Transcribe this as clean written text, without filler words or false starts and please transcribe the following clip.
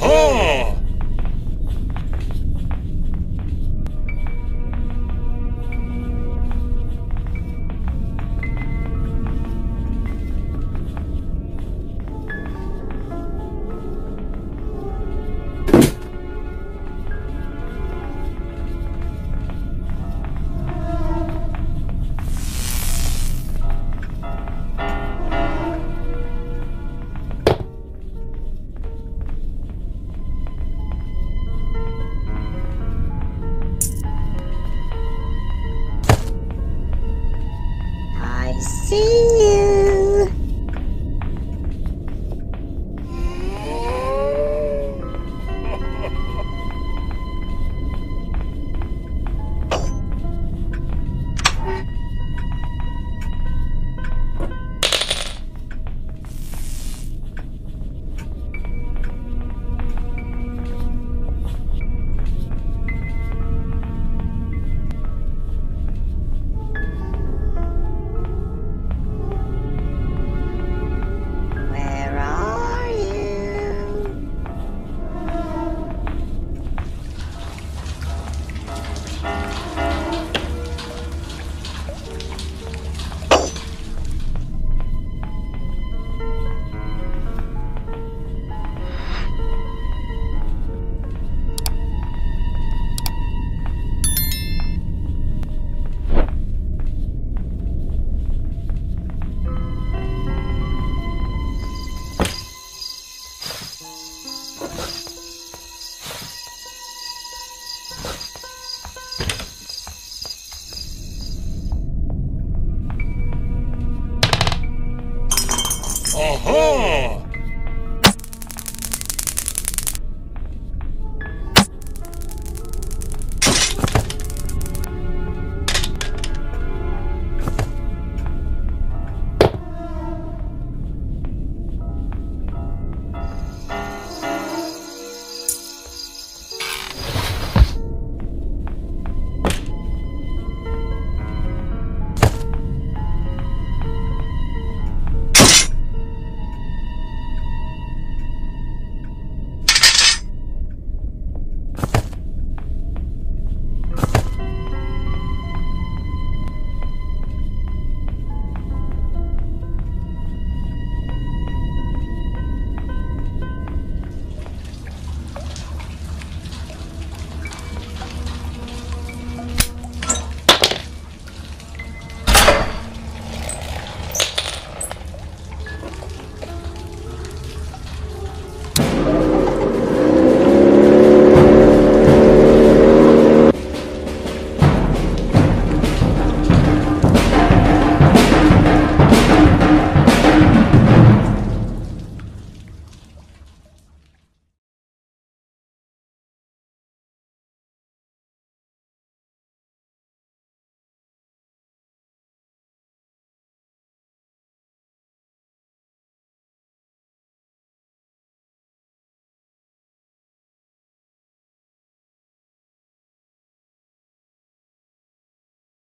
Oh!